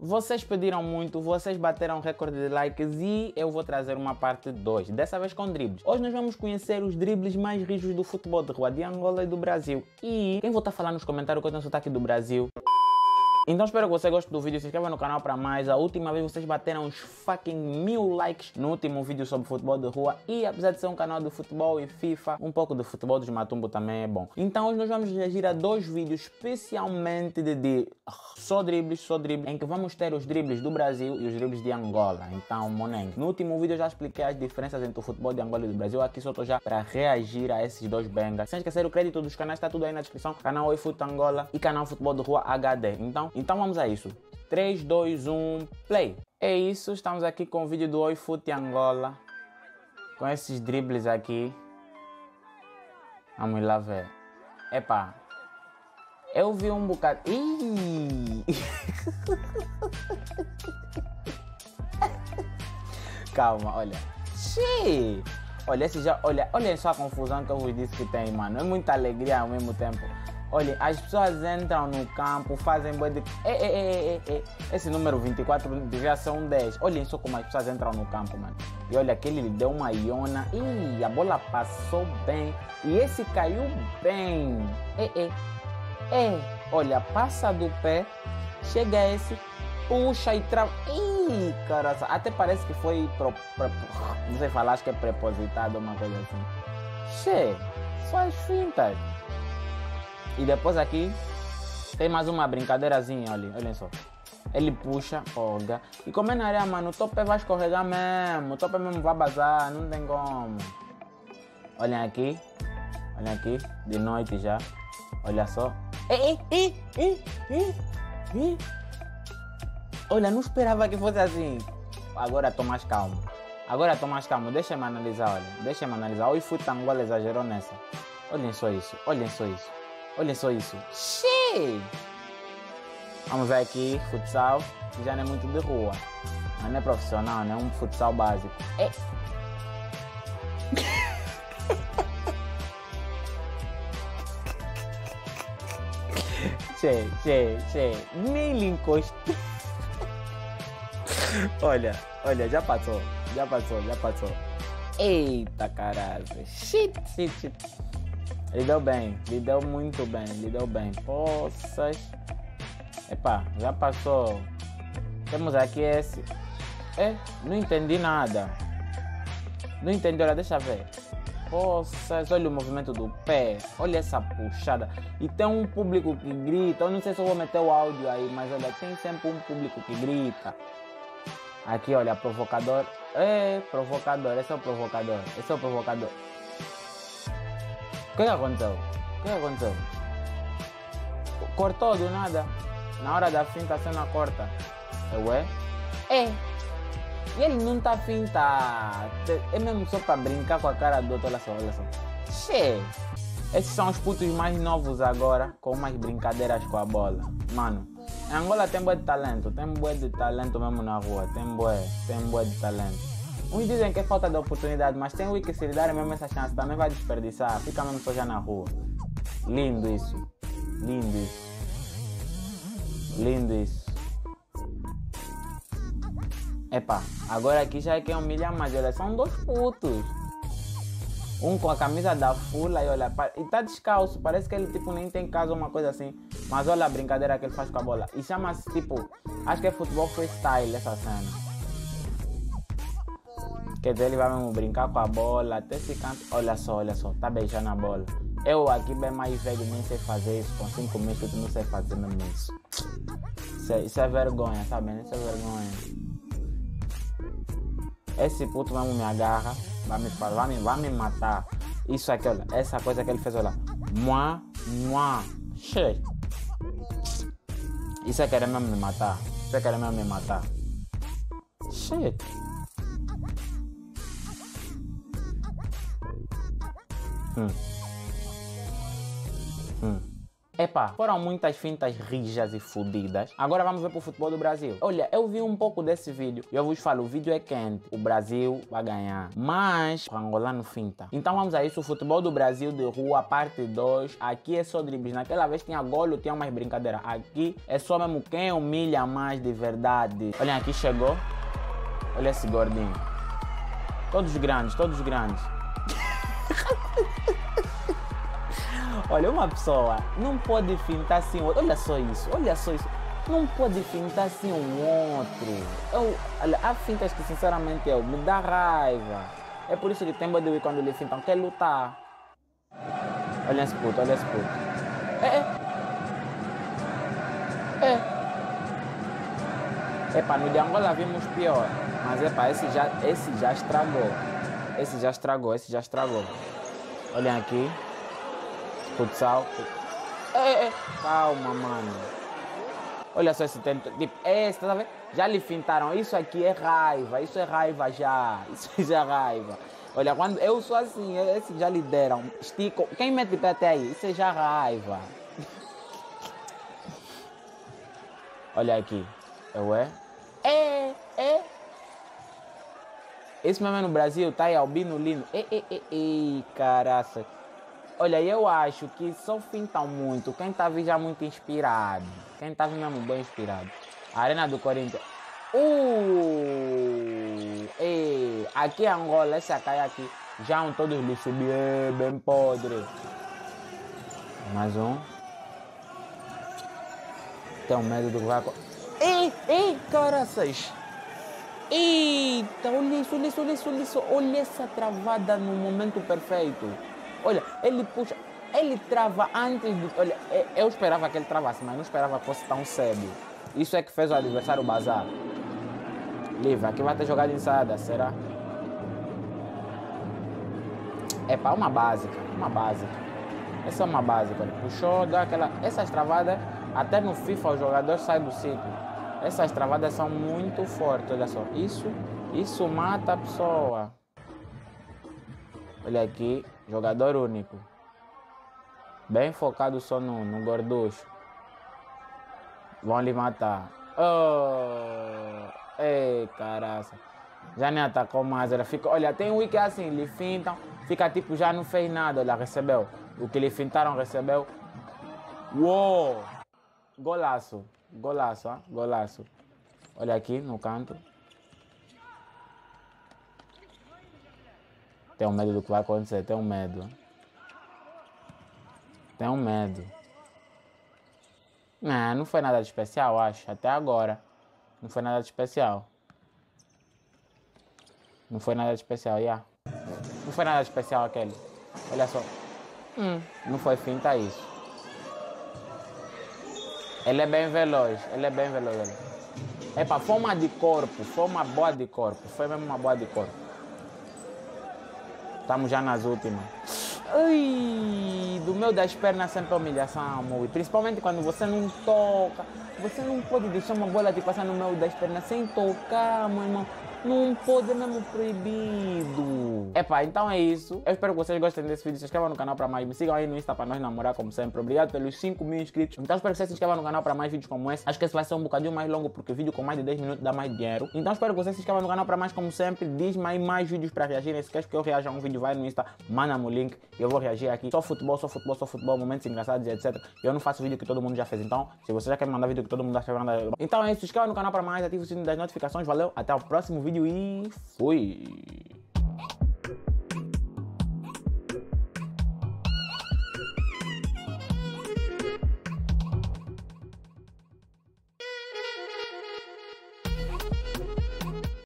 Vocês pediram muito, vocês bateram recorde de likes e eu vou trazer uma parte 2, dessa vez com dribles. Hoje nós vamos conhecer os dribles mais rijos do futebol de rua de Angola e do Brasil. E quem voltar a falar nos comentários que eu tenho sotaque do Brasil. Então espero que você goste do vídeo, se inscreva no canal para mais. A última vez vocês bateram uns fucking 1000 likes no último vídeo sobre futebol de rua. E apesar de ser um canal de futebol e FIFA, um pouco de futebol dos Matumbo também é bom. Então hoje nós vamos reagir a dois vídeos especialmente de só dribles, em que vamos ter os dribles do Brasil e os dribles de Angola. Então, monengue, no último vídeo eu já expliquei as diferenças entre o futebol de Angola e do Brasil. Aqui só tô já para reagir a esses dois bengas. Sem esquecer o crédito dos canais, tá tudo aí na descrição. Canal Oi Fut Angola e canal Futebol de Rua HD. Então vamos a isso. 3, 2, 1, play! É isso, estamos aqui com o vídeo do Oi Fut Angola. Com esses dribles aqui. Vamos lá ver. Epa! Eu vi um bocado... Ih! Calma, olha. Xiii! Olha, esse já... Olha só a confusão que eu vos disse que tem, mano. É muita alegria ao mesmo tempo. Olha, as pessoas entram no campo, fazem boi de... Esse número 24 devia ser um 10. Olhem só como as pessoas entram no campo, mano. E olha, aquele lhe deu uma iona. Ih, a bola passou bem. E esse caiu bem. Olha, passa do pé. Chega esse. Puxa e trava. Ih, cara, até parece que foi... Não sei falar, acho que é prepositado, uma coisa assim. Che, faz fintas. E depois aqui tem mais uma brincadeirazinha, olhem só. Ele puxa, olha. E como é na areia, mano, o teu pé vai escorregar mesmo. O teu pé mesmo vai bazar, não tem como. Olhem aqui, de noite já. Olha só. Olha, não esperava que fosse assim. Agora tô mais calmo. Deixa-me analisar, olha. Oi Fut Angola exagerou nessa. Olhem só isso, Xiii! Vamos ver aqui, futsal, que já não é muito de rua. Mas não é profissional, né? É um futsal básico. Nem lhe encostei. Olha, já passou. Eita, caralho. Shit. Ele deu muito bem. Poças. Epa, já passou. Temos aqui esse. Não entendi nada. Olha, deixa ver. Poças, olha o movimento do pé. Olha essa puxada. E tem um público que grita. Eu não sei se eu vou meter o áudio aí, mas olha, tem sempre um público que grita. Aqui, olha, provocador. Esse é o provocador. O que aconteceu? Cortou do nada. Na hora da finta, a cena corta. E ele não tá finta. É mesmo só pra brincar com a cara do outro. Olha só. Che. Esses são os putos mais novos agora, com umas brincadeiras com a bola. Mano, em Angola tem bué de talento. Mesmo na rua. Tem bué de talento. Uns dizem que é falta de oportunidade, mas tem o que se lhe dar mesmo essa chance, também vai desperdiçar, fica mesmo só já na rua. Lindo isso. Epa, agora aqui já é que humilha mais, olha, são dois putos. Um com a camisa da Fula e olha, e tá descalço, parece que ele tipo nem tem casa ou uma coisa assim. Mas olha a brincadeira que ele faz com a bola. E chama-se tipo, acho que é futebol freestyle essa cena. Quer dizer, ele vai mesmo brincar com a bola, até se cansa. Olha só, tá beijando a bola. Eu aqui bem mais velho, nem sei fazer isso. Com 5 mil eu não sei fazer mesmo isso. Isso é vergonha, sabe? Esse puto mesmo me agarra, vai me matar. Isso aqui, olha, essa coisa que ele fez, olha. Che. Isso é querer mesmo me matar. Che. Epá, foram muitas fintas rijas e fodidas. Agora vamos ver pro futebol do Brasil. Olha, eu vi um pouco desse vídeo e eu vos falo, o vídeo é quente. O Brasil vai ganhar, mas o angolano finta. Então vamos a isso, o futebol do Brasil de rua, parte 2. Aqui é só dribles. Naquela vez tinha golo, tinha umas brincadeiras. Aqui é só mesmo quem humilha mais de verdade. Olha, aqui chegou. Olha esse gordinho. Todos grandes, todos grandes. Olha, uma pessoa não pode fintar assim o outro. Olha só isso, olha só isso. Não pode fintar assim um outro. Há fintas que, sinceramente, me dá raiva. É por isso que tem bodybuilder quando ele finta, quer lutar. Olha esse puto, olha esse puto. Epa, no de Angola vimos pior. Mas epa, esse já estragou. Esse já estragou, esse já estragou. Olhem aqui. Futsal. Calma, mano. Olha só esse tempo. Tipo, esse, tá vendo? Já lhe fintaram. Isso aqui é raiva. Isso é raiva já. Isso já é raiva. Olha, quando eu sou assim, esse já lhe deram. Estico. Quem mete pé até aí? Isso é já raiva. Olha aqui. Esse mesmo é no Brasil, tá aí, Albino Lino. Caraca. Olha, eu acho que só fintam muito quem tá já muito inspirado. Quem tá mesmo bem inspirado. Arena do Corinthians. Aqui é Angola, essa caia aqui. Já um todos lhe subir, bem podre. Mais um. Tenho medo do vácuo. Caraças. Eita, olha isso, olha isso, olha isso, olha isso. Olha essa travada no momento perfeito. Olha, ele puxa, ele trava antes do... Olha, eu esperava que ele travasse, mas não esperava que fosse tão sério. Isso é que fez o adversário bazar. Livre, aqui vai ter jogada ensaiada, será? Epa, uma básica, uma básica. Essa é uma básica, ele puxou, deu aquela... Essas travadas, até no FIFA o jogador sai do ciclo. Essas travadas são muito fortes, olha só. Isso mata a pessoa. Olha aqui, jogador único. Bem focado só no gorducho. Vão lhe matar. Caraca. Já nem atacou mais. Ela fica, olha, tem um que é assim, lhe fintam. Fica tipo, já não fez nada. Olha, recebeu. O que lhe fintaram, recebeu. Uou! Golaço. Golaço, ó. Golaço. Olha aqui no canto. Tenho medo do que vai acontecer, tenho medo. Tenho medo. Não foi nada de especial, acho. Até agora. Não foi nada de especial. Não foi nada de especial, já. Não foi nada de especial aquele. Olha só. Não foi finta isso. Ele é bem veloz, ele é bem veloz. Ele. Epa, foi uma de corpo, foi uma boa de corpo. Foi mesmo uma boa de corpo. Estamos já nas últimas. Ai, do meu das pernas sempre é humilhação, amor. Principalmente quando você não toca. Você não pode deixar uma bola de passar no meu das pernas sem tocar, meu irmão. Não pode, mesmo proibido. Epa, então é isso. Eu espero que vocês gostem desse vídeo. Se inscrevam no canal para mais. Me sigam aí no Insta para nós namorar, como sempre. Obrigado pelos 5 mil inscritos. Então espero que vocês se inscrevam no canal para mais vídeos como esse. Acho que esse vai ser um bocadinho mais longo, porque vídeo com mais de 10 minutos dá mais dinheiro. Então espero que vocês se inscrevam no canal para mais, como sempre. Diz-me aí mais vídeos para reagir. Se queres que eu reaja a um vídeo, vai no Insta, manda-me o link. Eu vou reagir aqui. Só futebol, só futebol, só futebol. Momentos engraçados e etc. Eu não faço vídeo que todo mundo já fez. Então, se você já quer mandar vídeo que todo mundo já fez, manda... Então é isso. Se inscreva no canal para mais. Ative o sininho das notificações. Valeu. Até o próximo vídeo. E fui!